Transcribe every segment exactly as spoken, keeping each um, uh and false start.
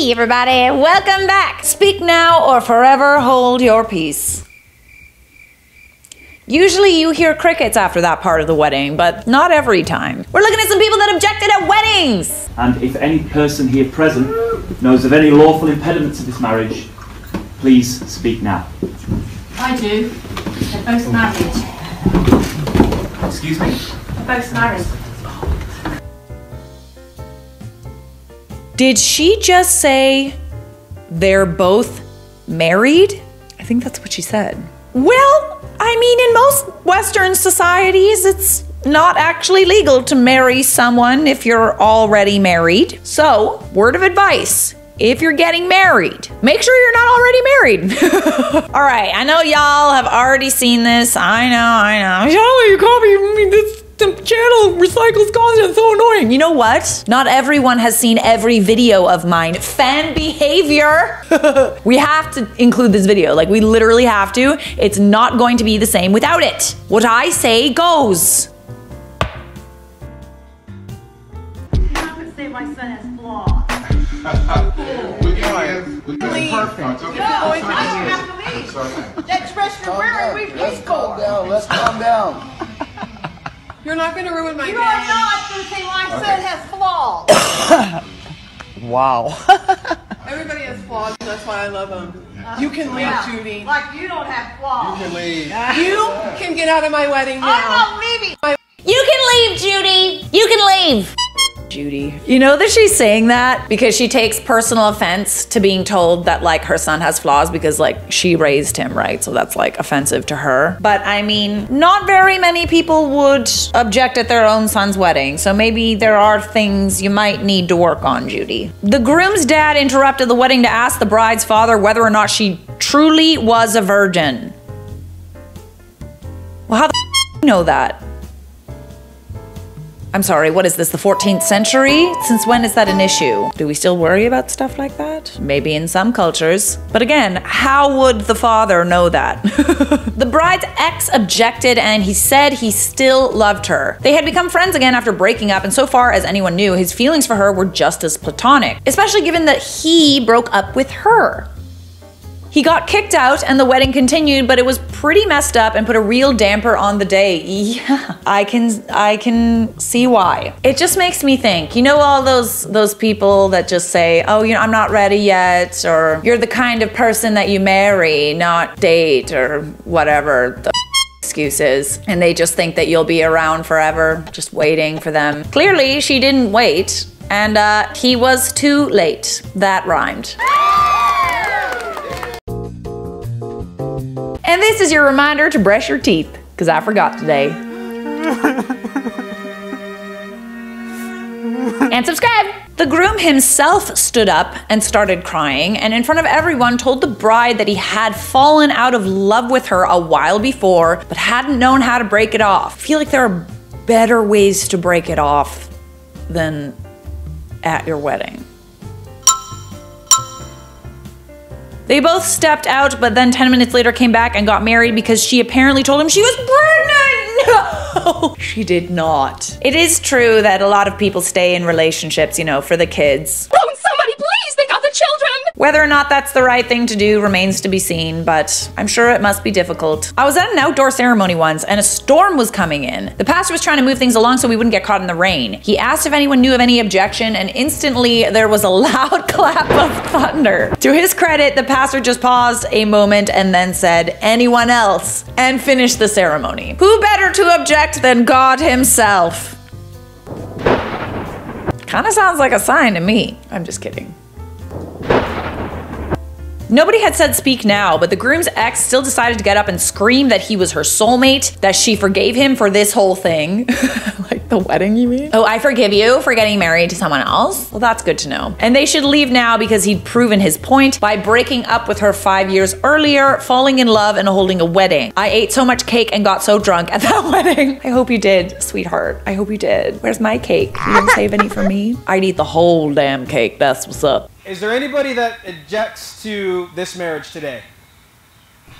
Hey everybody, welcome back. Speak now or forever hold your peace. Usually you hear crickets after that part of the wedding, but not every time. We're looking at some people that objected at weddings. And if any person here present knows of any lawful impediment to this marriage, please speak now. I do. They're both married. Excuse me? They're both married. Did she just say they're both married? I think that's what she said. Well, I mean, in most Western societies, it's not actually legal to marry someone if you're already married. So, word of advice, if you're getting married, make sure you're not already married. All right, I know y'all have already seen this. I know, I know. Y'all, you call me, this channel recycles content, so annoying. You know what? Not everyone has seen every video of mine. Fan behavior. We have to include this video. Like, we literally have to. It's not going to be the same without it. What I say goes. You're not gonna say my son has flaws. We're going. We're going perfect. No, it's not. You have to leave. That's freshman wearing. We've just scored. Calm down. Let's calm down. You're not going to ruin my day. You are not going to say my son has flaws. Wow. Everybody has flaws, and that's why I love them. Uh, you can leave, yeah. Judy. Like, you don't have flaws. You can leave. You can get out of my wedding now. I'm not leaving. You can leave, Judy. You can leave. Judy. You know that she's saying that because she takes personal offense to being told that, like, her son has flaws because, like, she raised him, right? So that's, like, offensive to her. But I mean, not very many people would object at their own son's wedding. So maybe there are things you might need to work on, Judy. The groom's dad interrupted the wedding to ask the bride's father whether or not she truly was a virgin. Well, how the f do you know that? I'm sorry, what is this, the fourteenth century? Since when is that an issue? Do we still worry about stuff like that? Maybe in some cultures. But again, how would the father know that? The bride's ex objected and he said he still loved her. They had become friends again after breaking up, and so far as anyone knew, his feelings for her were just as platonic, especially given that he broke up with her. He got kicked out and the wedding continued, but it was pretty messed up and put a real damper on the day. Yeah, I can, I can see why. It just makes me think, you know, all those those people that just say, oh, you know, I'm not ready yet, or you're the kind of person that you marry, not date, or whatever the excuses, and they just think that you'll be around forever, just waiting for them. Clearly, she didn't wait, and uh, he was too late. That rhymed. And this is your reminder to brush your teeth, because I forgot today. And subscribe! The groom himself stood up and started crying, and in front of everyone told the bride that he had fallen out of love with her a while before, but hadn't known how to break it off. I feel like there are better ways to break it off than at your wedding. They both stepped out, but then ten minutes later came back and got married because she apparently told him she was pregnant. No, she did not. It is true that a lot of people stay in relationships, you know, for the kids. Won't somebody please think of the children? Whether or not that's the right thing to do remains to be seen, but I'm sure it must be difficult. I was at an outdoor ceremony once and a storm was coming in. The pastor was trying to move things along so we wouldn't get caught in the rain. He asked if anyone knew of any objection, and instantly there was a loud clap of thunder. To his credit, the pastor just paused a moment and then said, anyone else? And finished the ceremony. Who better to object than God himself? Kinda sounds like a sign to me. I'm just kidding. Nobody had said speak now, but the groom's ex still decided to get up and scream that he was her soulmate, that she forgave him for this whole thing. Like the wedding, you mean? Oh, I forgive you for getting married to someone else? Well, that's good to know. And they should leave now because he'd proven his point by breaking up with her five years earlier, falling in love, and holding a wedding. I ate so much cake and got so drunk at that wedding. I hope you did, sweetheart. I hope you did. Where's my cake? You didn't save any for me? I'd eat the whole damn cake, that's what's up. Is there anybody that objects to this marriage today?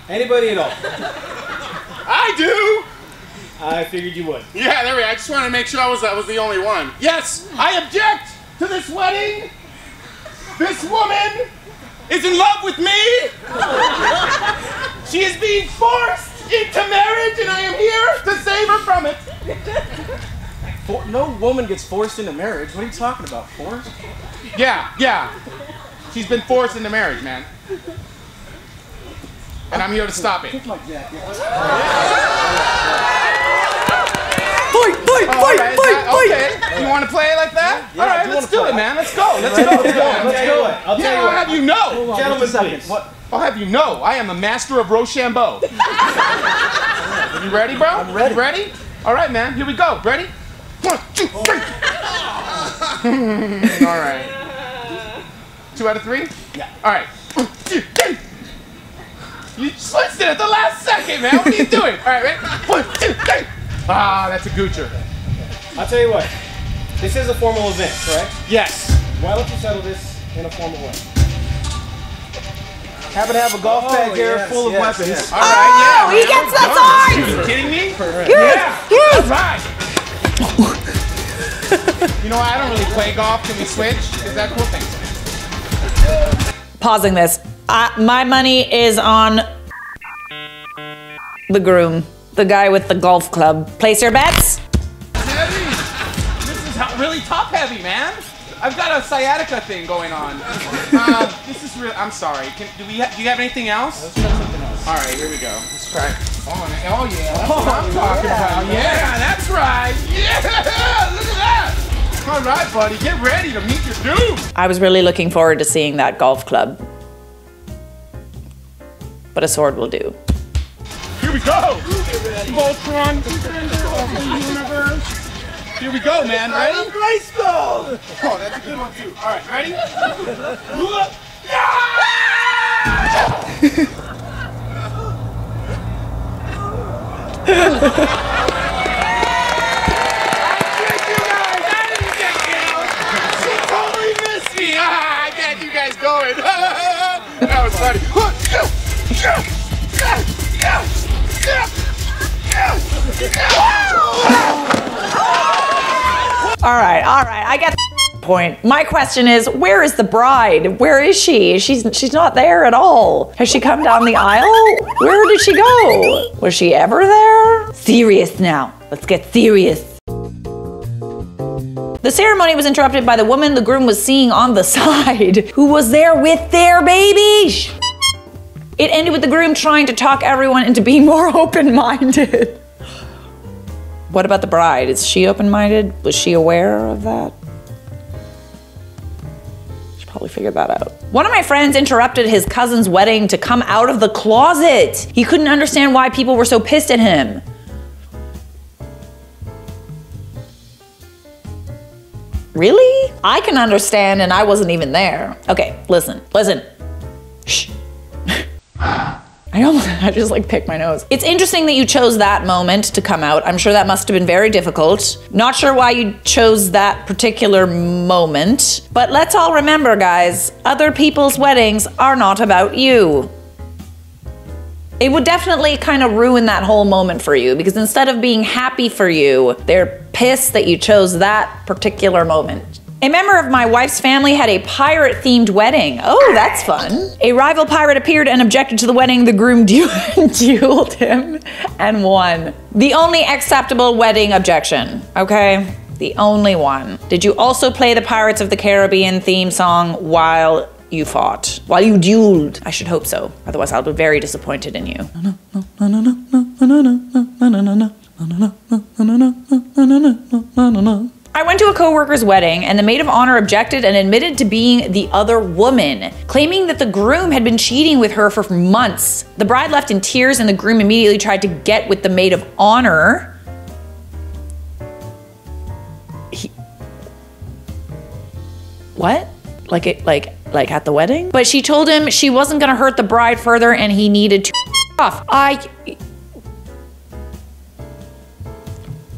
Anybody at all? I do! I figured you would. Yeah, there we go. I just wanted to make sure I was, I was the only one. Yes, I object to this wedding! This woman is in love with me. She is being forced into marriage, and I am here to save her from it. For, no woman gets forced into marriage. What are you talking about? Forced? Yeah, yeah. She's been forced into marriage, man. And I'm here to stop it. Kick my jacket. Fight, fight, fight, right, fight, that, okay. fight. You want to play like that? Yeah, all right, let's do it, man. Let's go. Let's go. Let's go. Let's do it. I'll yeah, I'll have you know. Gentlemen, please. What? I'll have you know, I am a master of Rochambeau. You ready, bro? I'm ready. You ready? All right, man. Here we go. Ready? One, two, three. Oh. All right. Two out of three? Yeah. All right. One, two, three. You switched it at the last second, man. What are you doing? All right, ready? One, two, three. Ah, that's a goocher. I'll tell you what. This is a formal event, correct? Yes. Why don't you settle this in a formal way? Happen to have a golf bag oh, here yes, full of yes, weapons. Yes. All right, yeah. Oh, he gets the sword! Are you kidding me? Good, yeah. Good. All right. You know what? I don't really play golf. Can we switch? Is that cool? Thanks. Pausing this. I, my money is on the groom, the guy with the golf club. Place your bets. Heavy. This is really top heavy, man. I've got a sciatica thing going on. uh, this is real. I'm sorry. Can, do we? Ha do you have anything else? Let's try something else. All right, here we go. Let's try. Oh, oh yeah. That's oh, what I'm talking yeah. about. Yeah, that's right. Yeah, look at that. All right, buddy, get ready to meet your doom. I was really looking forward to seeing that golf club, but a sword will do. Here we go. Voltron, the universe. Here we go, man. Ready? I'm graceful! Oh, that's a good one, too. All right, ready? I tricked you guys. I didn't get killed. She totally missed me. Ah, I got you guys going. That was funny. All right, all right, I get the point. My question is, where is the bride? Where is she? She's she's not there at all. Has she come down the aisle? Where did she go? Was she ever there? Serious now. Let's get serious. The ceremony was interrupted by the woman the groom was seeing on the side, who was there with their baby. It ended with the groom trying to talk everyone into being more open-minded. What about the bride? Is she open-minded? Was she aware of that? She probably figured that out. One of my friends interrupted his cousin's wedding to come out of the closet. He couldn't understand why people were so pissed at him. Really? I can understand, and I wasn't even there. Okay, listen, listen. Shh. I almost, I just like pick my nose. It's interesting that you chose that moment to come out. I'm sure that must have been very difficult. Not sure why you chose that particular moment, but let's all remember, guys, other people's weddings are not about you. It would definitely kind of ruin that whole moment for you, because instead of being happy for you, they're pissed that you chose that particular moment. A member of my wife's family had a pirate-themed wedding. Oh, that's fun. A rival pirate appeared and objected to the wedding. The groom du dueled him and won. The only acceptable wedding objection, okay? The only one. Did you also play the Pirates of the Caribbean theme song while you fought? While you dueled? I should hope so. Otherwise, I'll be very disappointed in you. I went to a coworker's wedding, and the maid of honor objected and admitted to being the other woman, claiming that the groom had been cheating with her for months. The bride left in tears, and the groom immediately tried to get with the maid of honor. He... What? Like it, like, like at the wedding? But she told him she wasn't gonna hurt the bride further, and he needed to off. I.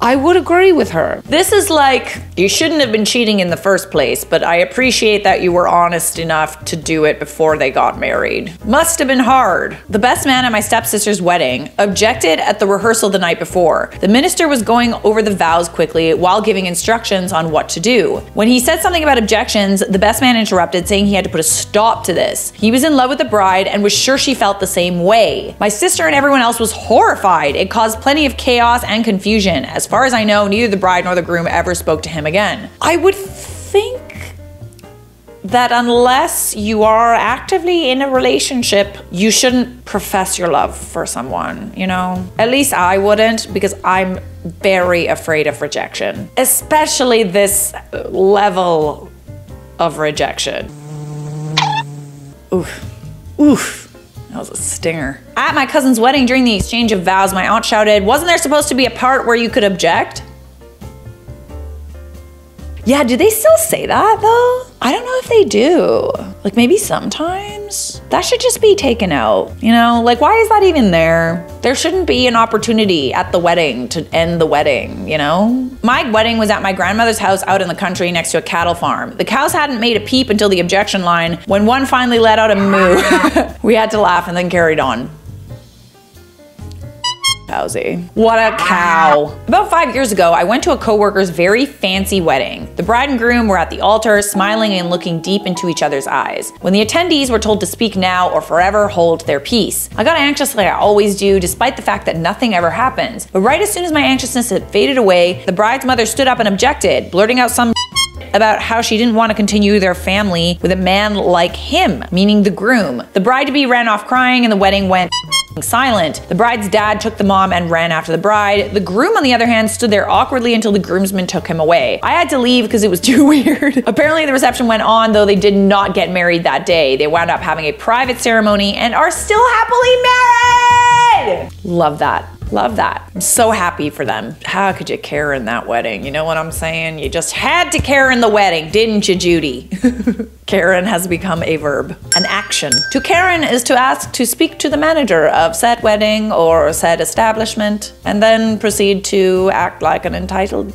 I would agree with her. This is like, you shouldn't have been cheating in the first place, but I appreciate that you were honest enough to do it before they got married. Must have been hard. The best man at my stepsister's wedding objected at the rehearsal the night before. The minister was going over the vows quickly while giving instructions on what to do. When he said something about objections, the best man interrupted, saying he had to put a stop to this. He was in love with the bride and was sure she felt the same way. My sister and everyone else was horrified. It caused plenty of chaos and confusion. As far as I know, neither the bride nor the groom ever spoke to him again. I would think that unless you are actively in a relationship, you shouldn't profess your love for someone, you know? At least I wouldn't, because I'm very afraid of rejection, especially this level of rejection. Oof, oof. That was a stinger. At my cousin's wedding, during the exchange of vows, my aunt shouted, "Wasn't there supposed to be a part where you could object?" Yeah, do they still say that though? I don't know if they do. Like maybe sometimes? That should just be taken out, you know? Like why is that even there? There shouldn't be an opportunity at the wedding to end the wedding, you know? My wedding was at my grandmother's house out in the country next to a cattle farm. The cows hadn't made a peep until the objection line when one finally let out a moo. We had to laugh and then carried on. Cousy. What a cow. About five years ago, I went to a coworker's very fancy wedding. The bride and groom were at the altar, smiling and looking deep into each other's eyes. When the attendees were told to speak now or forever hold their peace, I got anxious like I always do, despite the fact that nothing ever happens. But right as soon as my anxiousness had faded away, the bride's mother stood up and objected, blurting out some about how she didn't want to continue their family with a man like him, meaning the groom. The bride-to-be ran off crying and the wedding went silent. The bride's dad took the mom and ran after the bride. The groom, on the other hand, stood there awkwardly until the groomsman took him away. I had to leave because it was too weird. Apparently the reception went on, though they did not get married that day. They wound up having a private ceremony and are still happily married! Love that. Love that. I'm so happy for them. How could you Karen that wedding? You know what I'm saying? You just had to Karen the wedding, didn't you, Judy? Karen has become a verb, an action. To Karen is to ask to speak to the manager of said wedding or said establishment, and then proceed to act like an entitled.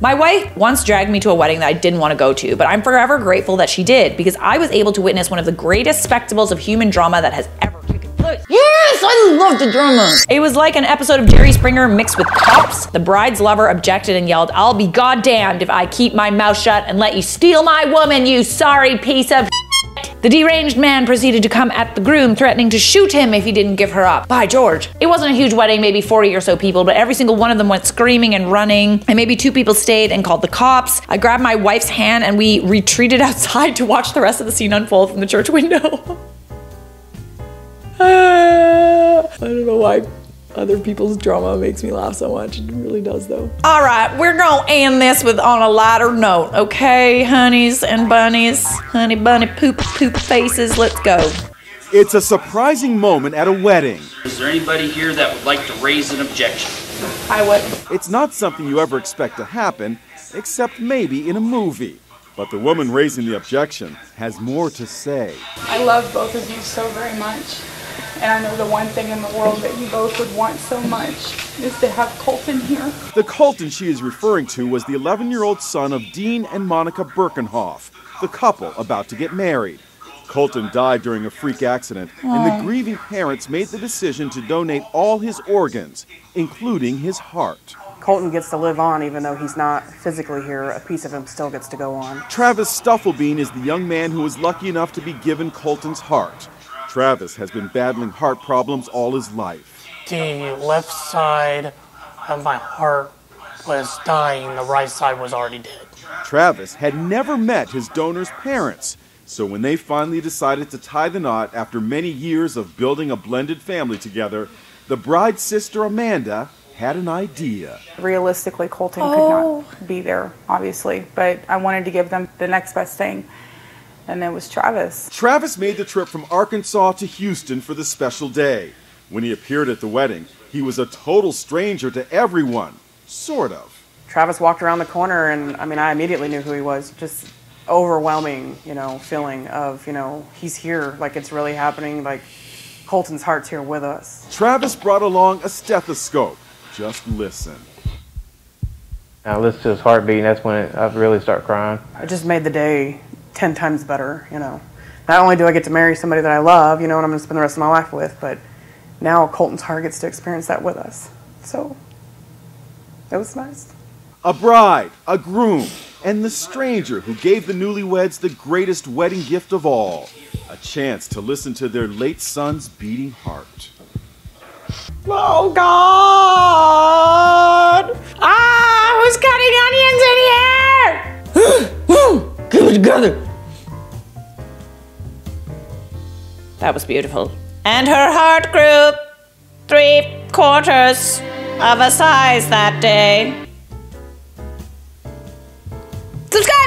My wife once dragged me to a wedding that I didn't want to go to, but I'm forever grateful that she did, because I was able to witness one of the greatest spectacles of human drama that has ever taken place. Yes, I love the drama. It was like an episode of Jerry Springer mixed with cops. The bride's lover objected and yelled, "I'll be goddamned if I keep my mouth shut and let you steal my woman, you sorry piece of shit." The deranged man proceeded to come at the groom, threatening to shoot him if he didn't give her up. By George. It wasn't a huge wedding, maybe forty or so people, but every single one of them went screaming and running, and maybe two people stayed and called the cops. I grabbed my wife's hand and we retreated outside to watch the rest of the scene unfold from the church window. I don't know why other people's drama makes me laugh so much. It really does though. All right, we're gonna end this with on a lighter note, okay, honeys and bunnies, honey bunny poop poop faces. Let's go. It's a surprising moment at a wedding. Is there anybody here that would like to raise an objection? I would. It's not something you ever expect to happen, except maybe in a movie. But the woman raising the objection has more to say. I love both of you so very much. And I know the one thing in the world that you both would want so much is to have Colton here. The Colton she is referring to was the eleven-year-old son of Dean and Monica Birkenhoff, the couple about to get married. Colton died during a freak accident, Hi. and the grieving parents made the decision to donate all his organs, including his heart. Colton gets to live on even though he's not physically here. A piece of him still gets to go on. Travis Stufflebean is the young man who was lucky enough to be given Colton's heart. Travis has been battling heart problems all his life. The left side of my heart was dying. The right side was already dead. Travis had never met his donor's parents, so when they finally decided to tie the knot after many years of building a blended family together, the bride's sister Amanda had an idea. Realistically, Colton oh. could not be there, obviously, but I wanted to give them the next best thing. And it was Travis. Travis made the trip from Arkansas to Houston for the special day. When he appeared at the wedding, he was a total stranger to everyone, sort of. Travis walked around the corner and, I mean, I immediately knew who he was. Just overwhelming, you know, feeling of, you know, he's here, like it's really happening, like Colton's heart's here with us. Travis brought along a stethoscope. Just listen. I listen to his heartbeat, and that's when it, I really start crying. It just made the day ten times better, you know. Not only do I get to marry somebody that I love, you know, and I'm going to spend the rest of my life with, but now Colton's heart gets to experience that with us. So it was nice. A bride, a groom, and the stranger who gave the newlyweds the greatest wedding gift of all, a chance to listen to their late son's beating heart. Oh, God! Ah, who's cutting onions in here? Keep it together. That was beautiful. And her heart grew three quarters of a size that day. Let's go!